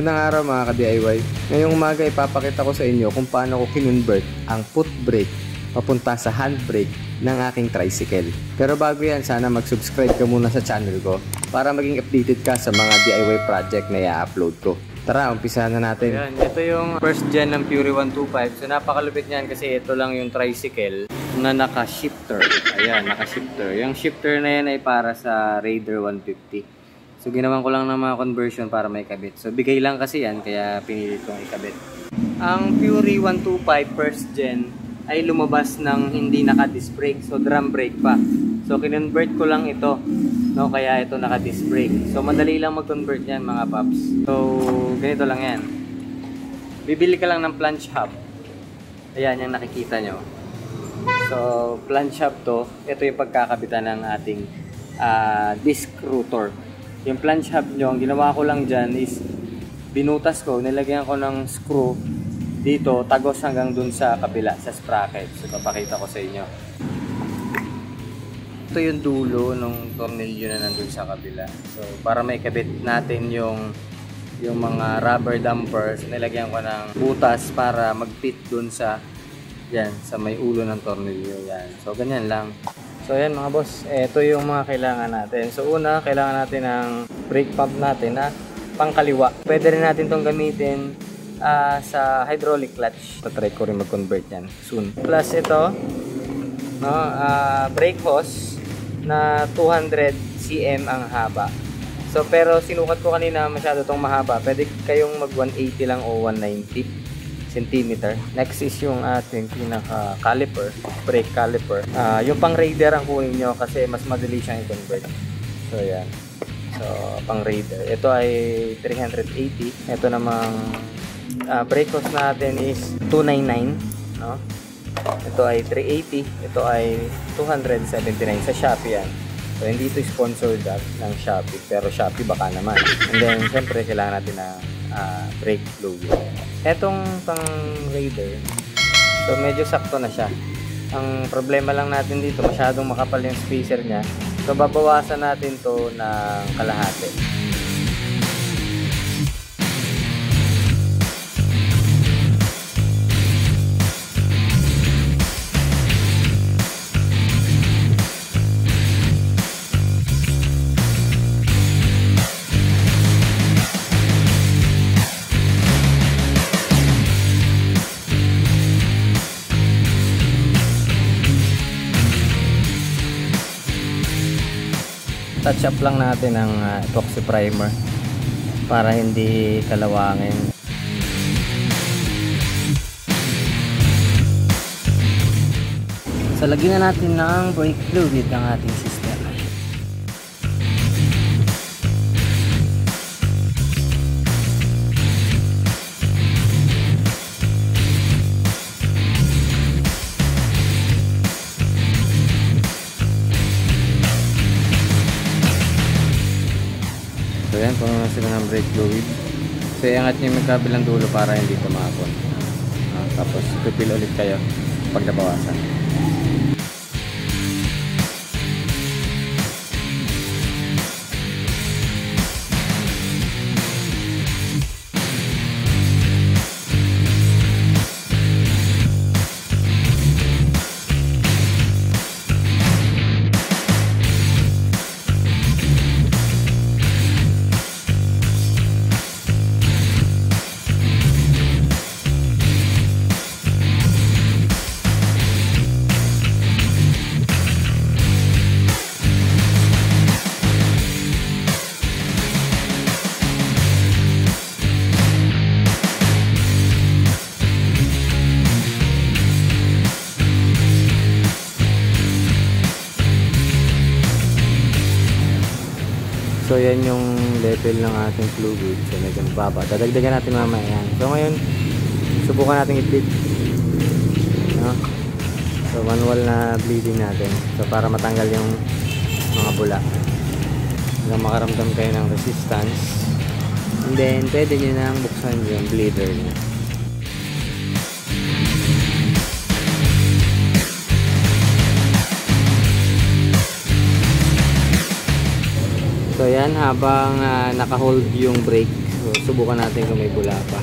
Magandang araw mga ka-DIY. Ngayong umaga ipapakita ko sa inyo kung paano ko kinonvert ang foot brake papunta sa handbrake ng aking tricycle. Pero bago yan, sana mag-subscribe ka muna sa channel ko para maging updated ka sa mga DIY project na i-upload ko. Tara, umpisahan na natin. Ayan, ito yung first gen ng Fury 125. So napakalupit niyan kasi ito lang yung tricycle na naka-shifter. Ayan, naka-shifter. Yung shifter na yan ay para sa Raider 150. So, ginawan ko lang ng mga conversion para may kabit. So, bigay lang kasi yan, kaya pinilit kong ikabit. Ang Fury 125 first gen ay lumabas ng hindi naka-disc brake. So, drum brake pa. So, kinonvert ko lang ito. No? Kaya ito naka-disc brake. So, madali lang mag-convert yan mga paps. So, ganito lang yan. Bibili ka lang ng plunge hub. Ayan, yung nakikita nyo. So, plunge hub to. Ito yung pagkakabitan ng ating disc rotor. Yung plunge hub nyo, ang ginawa ko lang dyan is binutas ko, nilagyan ko ng screw dito, tagos hanggang dun sa kabila, sa sprocket. So, papakita ko sa inyo. Ito yung dulo ng tornilyo na nandun sa kabila. So, para maikabit natin yung mga rubber dumpers, nilagyan ko ng butas para mag-fit dun sa, yan, sa may ulo ng tornilyo. Yan. So, ganyan lang. So ayan mga boss, ito yung mga kailangan natin. So una, kailangan natin ng brake pump natin na pangkaliwa. Pwede rin natin itong gamitin sa hydraulic clutch. Tatry ko rin mag-convert yan soon. Plus ito, no, brake hose na 200 cm ang haba. So pero sinukat ko kanina masyado itong mahaba. Pwede kayong mag 180 lang o 190 centimeter. Next is yung ating pinaka-caliper, brake caliper. Yung pang-raider ang kunin nyo kasi mas madali siyang i-convert. So, yan. So, pang-raider. Ito ay 380. Ito namang brake hose natin is 299. No? Ito ay 380. Ito ay 279. Sa Shopee yan. So, hindi ito sponsored ng Shopee. Pero Shopee baka naman. And then, syempre, kailangan natin na brake fluid. Etong pang Raider, so medyo sakto na siya. Ang problema lang natin dito, masyadong makapal yung spacer niya. So babawasan natin to ng kalahati. Touch up lang natin ang epoxy primer para hindi kalawangin. So lagyan na natin ng brake fluid ng ating system. Ayan, puno sila ng brake fluid. So, iangat nyo yung kabilang dulo para hindi tumapon. Tapos, pipil ulit kayo pag nabawasan. So, yan yung level ng ating fluid. So, medyo mababa. Dadagdagan natin mamaya yan. So, ngayon, subukan natin i-bleed. No? So, manual na bleeding natin. So, para matanggal yung mga bula. Hanggang makaramdam kayo ng resistance. And then, pwede nyo nang buksan yung bleeder niya. So, yan, habang naka-hold yung brake, so So, subukan natin kung may bula pa.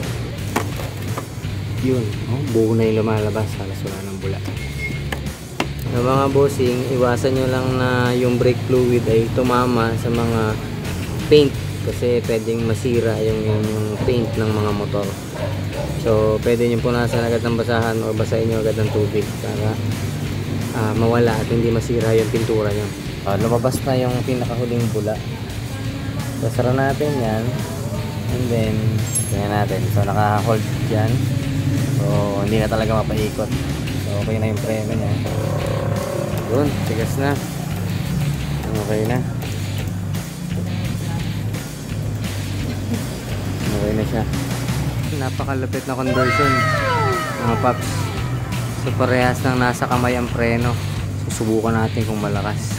Yun, oh, buo na yung lumalabas. Halos wala ng bula. Sa mga bossing, iwasan nyo lang na yung brake fluid ay tumama sa mga paint. Kasi pwedeng masira yung paint ng mga motor. So, pwede nyo punasan agad ng basahan o basahin nyo agad ng tubig para mawala at hindi masira yung pintura nyo. Lumabas na yung pinakahuling bula. Sasara natin yan. And then, ganyan natin. So, naka-hold dyan. So, hindi na talaga mapaikot. So, okay na yung preno niya. Yun, tigas na. Okay na. Okay na siya. Napakalapit na conversion, mga paps. So, parehas ng nasa kamay ang preno. Susubukan natin kung malakas.